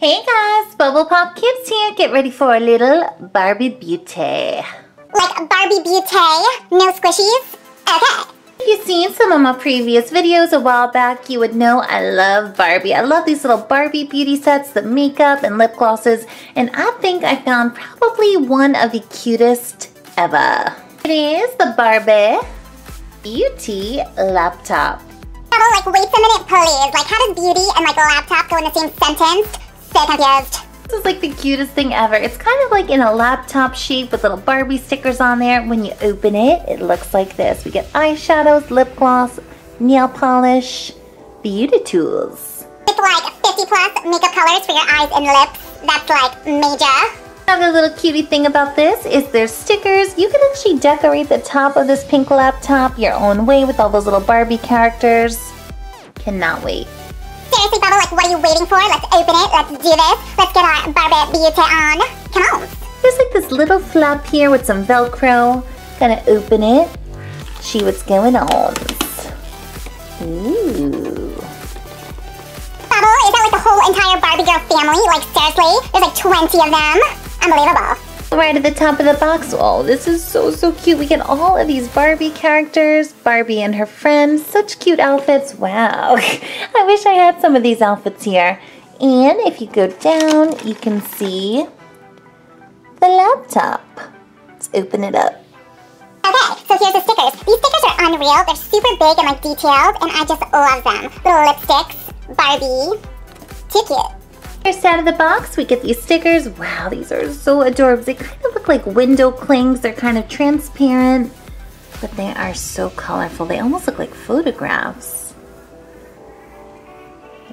Hey guys, Bubble Pop Kids here. Get ready for a little Barbie Beauty. Like Barbie Beauty, no squishies? Okay. If you've seen some of my previous videos a while back, you would know I love Barbie. I love these little Barbie beauty sets, the makeup and lip glosses, and I think I found probably one of the cutest ever. It is the Barbie Beauty Laptop. Bubble, like, wait a minute, please. Like, how does beauty and, like, laptop go in the same sentence? So confused. This is like the cutest thing ever. It's kind of like in a laptop shape with little Barbie stickers on there. When you open it, it looks like this. We get eyeshadows, lip gloss, nail polish, beauty tools. It's like 50 plus makeup colors for your eyes and lips. That's like major. Another little cutie thing about this is there's stickers. You can actually decorate the top of this pink laptop your own way with all those little Barbie characters. Cannot wait. Seriously, Bubble, like, what are you waiting for? Let's open it, let's do this, let's get our Barbie Beauty on. Come on. There's like this little flap here with some Velcro. Gonna open it, see what's going on. Ooh. Bubble, is that like the whole entire Barbie girl family? Like, seriously? There's like 20 of them. Unbelievable. Right at the top of the box. Oh, this is so cute. We get all of these Barbie characters, Barbie and her friends, such cute outfits. Wow. I wish I had some of these outfits here. And if you go down, you can see the laptop. Let's open it up. Okay, so here's the stickers. These stickers are unreal. They're super big and like detailed, and I just love them. Little lipsticks, Barbie, too cute. First out of the box, we get these stickers. Wow, these are so adorable. They kind of look like window clings. They're kind of transparent, but they are so colorful. They almost look like photographs.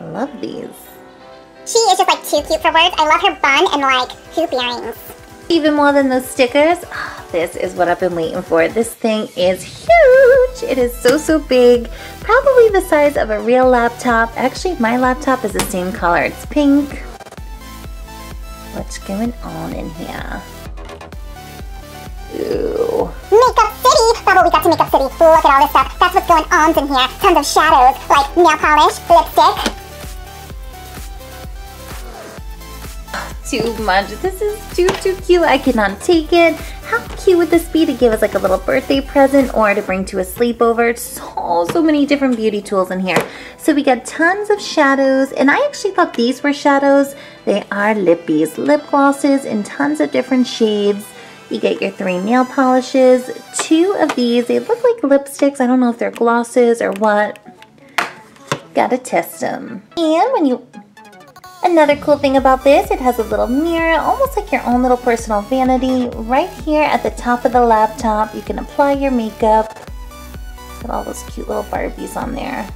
I love these. She is just like too cute for words. I love her bun and like hoop earrings. Even more than those stickers, oh, this is what I've been waiting for. This thing is huge. It is so big. Probably the size of a real laptop. Actually, my laptop is the same color. It's pink. What's going on in here? Ooh. Makeup City! Bubble, we got to Makeup City. Look at all this stuff. That's what's going on in here. Tons of shadows, like nail polish, lipstick. Too much. This is too cute. I cannot take it. How cute would this be to give us like a little birthday present or to bring to a sleepover? So many different beauty tools in here. So we got tons of shadows, and I actually thought these were shadows. They are lippies, lip glosses in tons of different shades. You get your 3 nail polishes, 2 of these. They look like lipsticks. I don't know if they're glosses or what. Gotta test them. And when you... Another cool thing about this, it has a little mirror, almost like your own little personal vanity. Right here at the top of the laptop, you can apply your makeup. Got all those cute little Barbies on there.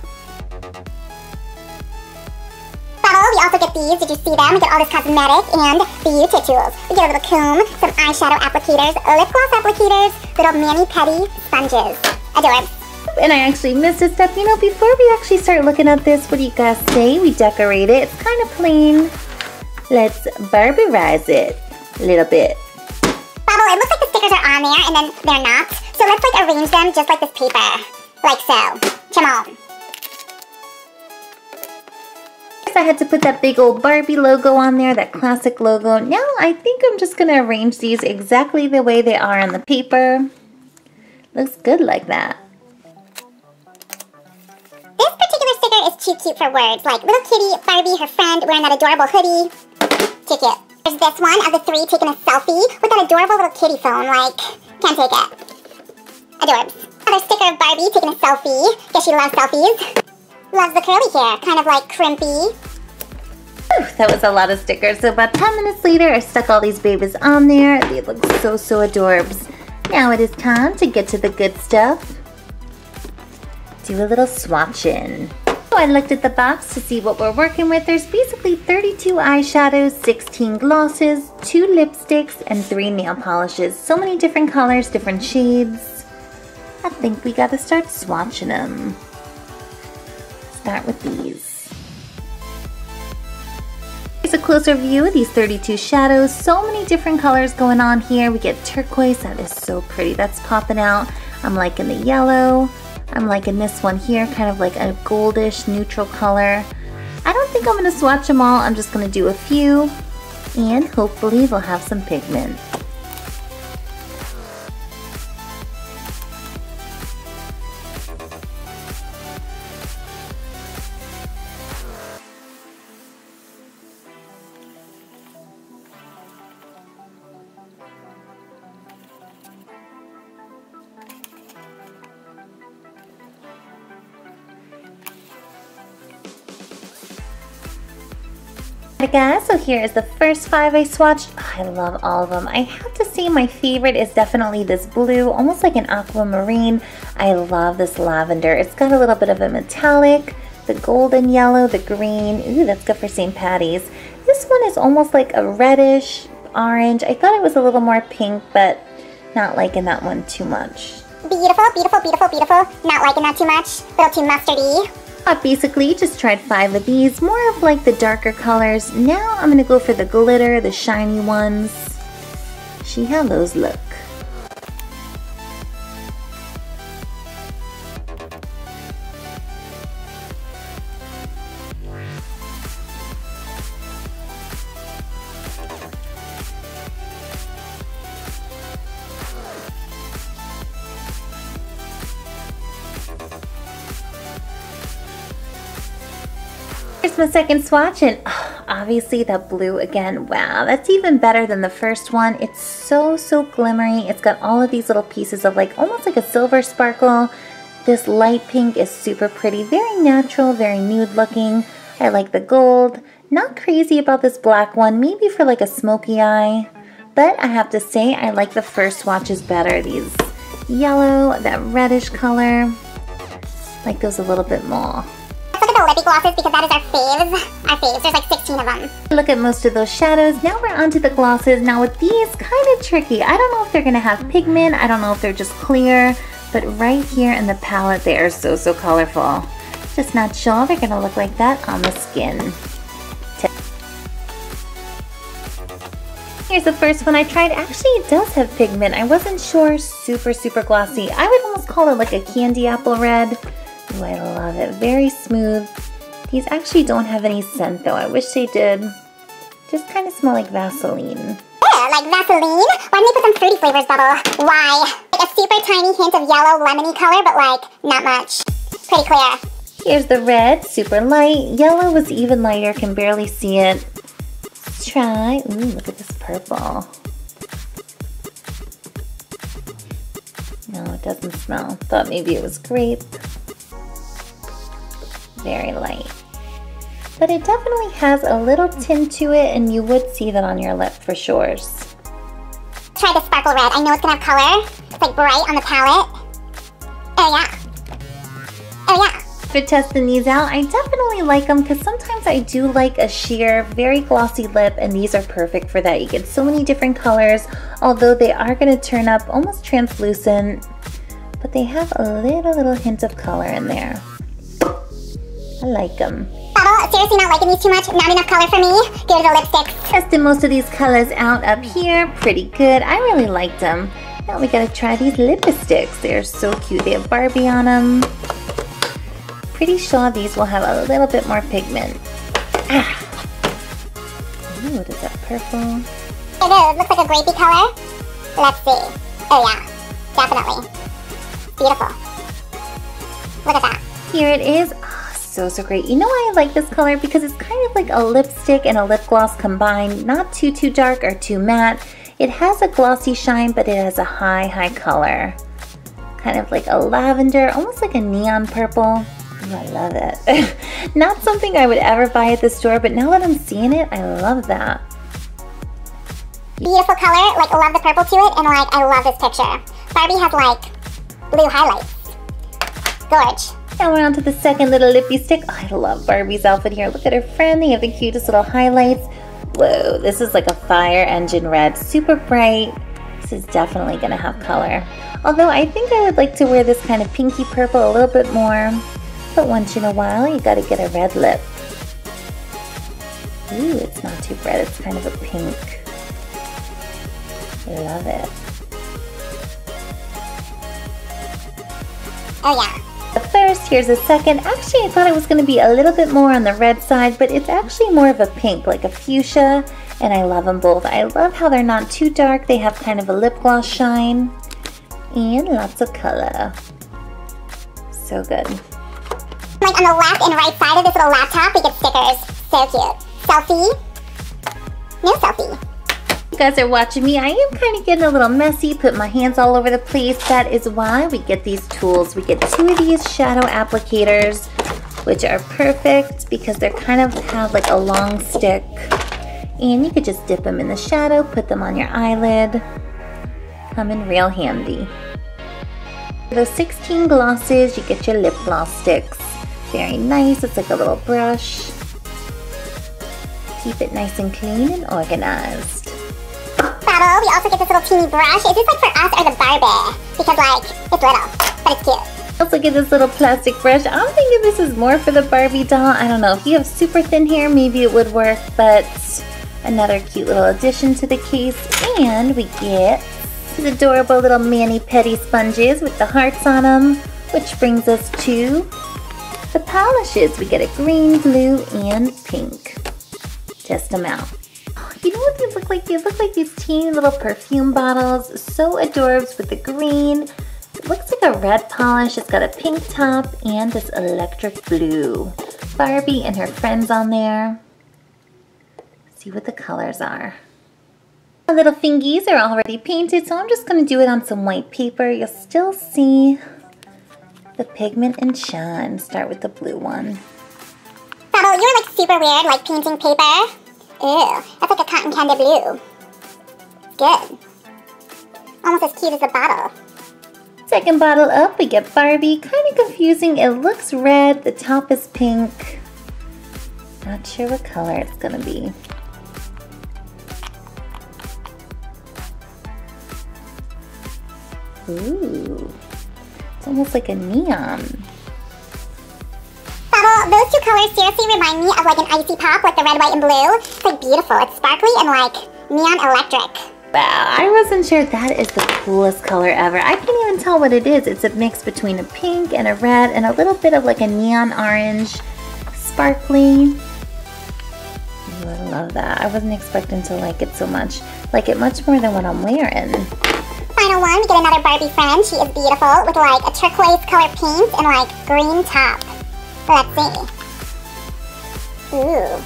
Bubble, we also get these. Did you see them? We get all this cosmetic and beauty tools. We get a little comb, some eyeshadow applicators, lip gloss applicators, little mani-pedi sponges. Adorable. And I actually missed a step. You know, before we actually start looking at this, what do you guys say? We decorate it. It's kind of plain. Let's Barbie-rize it a little bit. Bubble, it looks like the stickers are on there and then they're not. So let's like arrange them just like this paper. Like so. Come on. First I had to put that big old Barbie logo on there, that classic logo. Now I think I'm just going to arrange these exactly the way they are on the paper. Looks good like that. Too cute for words, like little kitty, Barbie, her friend, wearing that adorable hoodie. Too cute. There's this one of the 3 taking a selfie with that adorable little kitty phone, like, can't take it. Adorbs. Another sticker of Barbie taking a selfie. Guess she loves selfies. Loves the curly hair, kind of like crimpy. Ooh, that was a lot of stickers. So about 10 minutes later, I stuck all these babies on there. They look so adorbs. Now it is time to get to the good stuff. Do a little swatch-in. I looked at the box to see what we're working with. There's basically 32 eyeshadows, 16 glosses, 2 lipsticks, and 3 nail polishes. So many different colors, different shades. I think we gotta start swatching them. Start with these. Here's a closer view of these 32 shadows. So many different colors going on here. We get turquoise. That is so pretty. That's popping out. I'm liking the yellow. I'm liking this one here, kind of like a goldish neutral color. I don't think I'm going to swatch them all. I'm just going to do a few and hopefully we'll have some pigment. Alright guys, so here is the first 5 I swatched. Oh, I love all of them. I have to say my favorite is definitely this blue, almost like an aquamarine. I love this lavender. It's got a little bit of a metallic, the golden yellow, the green. Ooh, that's good for St. Patty's. This one is almost like a reddish orange. I thought it was a little more pink, but not liking that one too much. Beautiful, beautiful, beautiful, beautiful. Not liking that too much. A little too mustardy. Basically just tried 5 of these, more of like the darker colors. Now I'm gonna go for the glitter, the shiny ones. See how those look. My second swatch, and obviously that blue again. Wow, that's even better than the first one. It's so glimmery. It's got all of these little pieces of like almost like a silver sparkle. This light pink is super pretty, very natural, very nude looking. I like the gold. Not crazy about this black one, maybe for like a smoky eye, but I have to say I like the first swatches better. These yellow, that reddish color, like those a little bit more. Lippy glosses, because that is our faves. There's like 16 of them. Look at most of those shadows. Now we're onto the glosses. Now with these, kind of tricky. I don't know if they're gonna have pigment. I don't know if they're just clear, but right here in the palette, they are so colorful. Just not sure they're gonna look like that on the skin. Here's the first one I tried. Actually, it does have pigment. I wasn't sure. Super glossy. I would almost call it like a candy apple red. Ooh, I love it. Very smooth. These actually don't have any scent though. I wish they did. Just kind of smell like Vaseline. Yeah, like Vaseline? Why didn't they put some fruity flavors, Bubble? Why? Like a super tiny hint of yellow lemony color, but like, not much. Pretty clear. Here's the red, super light. Yellow was even lighter, can barely see it. Let's try, ooh, look at this purple. No, it doesn't smell. Thought maybe it was grape. Very light, but it definitely has a little tint to it, and you would see that on your lip for sure. Try the sparkle red. I know it's gonna have color. It's like bright on the palette. Oh yeah, oh yeah. For testing these out, I definitely like them because sometimes I do like a sheer, very glossy lip, and these are perfect for that. You get so many different colors, although they are gonna turn up almost translucent, but they have a little hint of color in there. I like them. Bubble, seriously not liking these too much. Not enough color for me. Go to the lipsticks. Tested most of these colors out up here. Pretty good. I really liked them. Now we gotta try these lipsticks. They are so cute. They have Barbie on them. Pretty sure these will have a little bit more pigment. Ah. Ooh, what is that purple? It looks like a grapey color. Let's see. Oh yeah, definitely. Beautiful. Look at that. Here it is. So great. You know why I like this color? Because it's kind of like a lipstick and a lip gloss combined. Not too dark or too matte. It has a glossy shine, but it has a high color. Kind of like a lavender, almost like a neon purple. Ooh, I love it. Not something I would ever buy at the store, but now that I'm seeing it, I love that. Beautiful color. Like, I love the purple to it, and like, I love this picture. Barbie has like blue highlights. Gorge. Now we're on to the second little lippy stick. Oh, I love Barbie's outfit here. Look at her friend. They have the cutest little highlights. Whoa, this is like a fire engine red. Super bright. This is definitely going to have color. Although I think I would like to wear this kind of pinky purple a little bit more. But once in a while, you got to get a red lip. Ooh, it's not too bright. It's kind of a pink. I love it. Oh yeah. the first, here's a second. Actually, I thought it was going to be a little bit more on the red side, but it's actually more of a pink, like a fuchsia, and I love them both. I love how they're not too dark. They have kind of a lip gloss shine and lots of color. So good. Like on the left and right side of this little laptop, we get stickers. So cute. Selfie. No selfie. You guys are watching me. I am kind of getting a little messy, put my hands all over the place. That is why we get these tools. We get two of these shadow applicators, which are perfect because they're kind of have like a long stick. And you could just dip them in the shadow, put them on your eyelid. Come in real handy. For the 16 glosses, you get your lip gloss sticks. Very nice. It's like a little brush. Keep it nice and clean and organized. Bubble, we also get this little teeny brush. Is this like for us or the Barbie? Because like, it's little, but it's cute. Also get this little plastic brush. I'm thinking this is more for the Barbie doll. I don't know, if you have super thin hair, maybe it would work, but another cute little addition to the case. And we get these adorable little mani-pedi sponges with the hearts on them, which brings us to the polishes. We get a green, blue, and pink. Test them out. You know what these look like? These look like these teeny little perfume bottles. So adorbs with the green. It looks like a red polish. It's got a pink top and this electric blue. Barbie and her friends on there. See what the colors are. My little fingies are already painted, so I'm just going to do it on some white paper. You'll still see the pigment and shine. Start with the blue one. Bubble, you're like super weird, like painting paper. Ew, that's like a cotton candy blue. Good. Almost as cute as the bottle. Second bottle up, we get Barbie. Kind of confusing. It looks red. The top is pink. Not sure what color it's going to be. Ooh. It's almost like a neon. Those two colors seriously remind me of like an icy pop, like the red, white, and blue. It's like beautiful. It's sparkly and like neon electric. Wow, I wasn't sure. That is the coolest color ever. I can't even tell what it is. It's a mix between a pink and a red and a little bit of like a neon orange. Sparkly. Ooh, I love that. I wasn't expecting to like it so much. Like it much more than what I'm wearing. Final one, we get another Barbie friend. She is beautiful with like a turquoise color paint and like green top. Let's see. Ooh,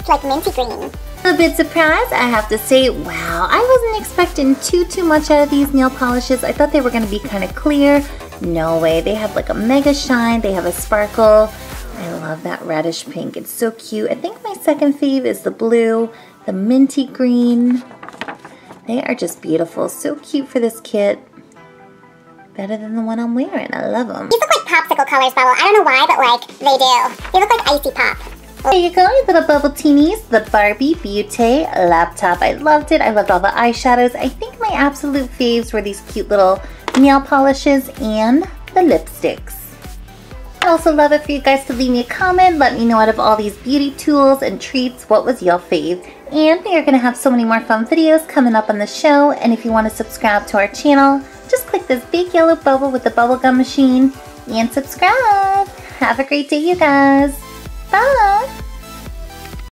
it's like minty green. A bit surprised, I have to say. Wow, I wasn't expecting too much out of these nail polishes. I thought they were going to be kind of clear. No way. They have like a mega shine. They have a sparkle. I love that reddish pink. It's so cute. I think my second fave is the blue, the minty green. They are just beautiful. So cute for this kit. Better than the one I'm wearing. I love them. These look like popsicle colors, Bubble. I don't know why, but like, they do. They look like icy pop. There you go, your little bubble teenies. The Barbie Beauty Laptop. I loved it. I loved all the eyeshadows. I think my absolute faves were these cute little nail polishes and the lipsticks. I'd also love it for you guys to leave me a comment. Let me know out of all these beauty tools and treats, what was your fave? And we are going to have so many more fun videos coming up on the show. And if you want to subscribe to our channel, just click this big yellow bubble with the bubblegum machine and subscribe. Have a great day, you guys. Bye.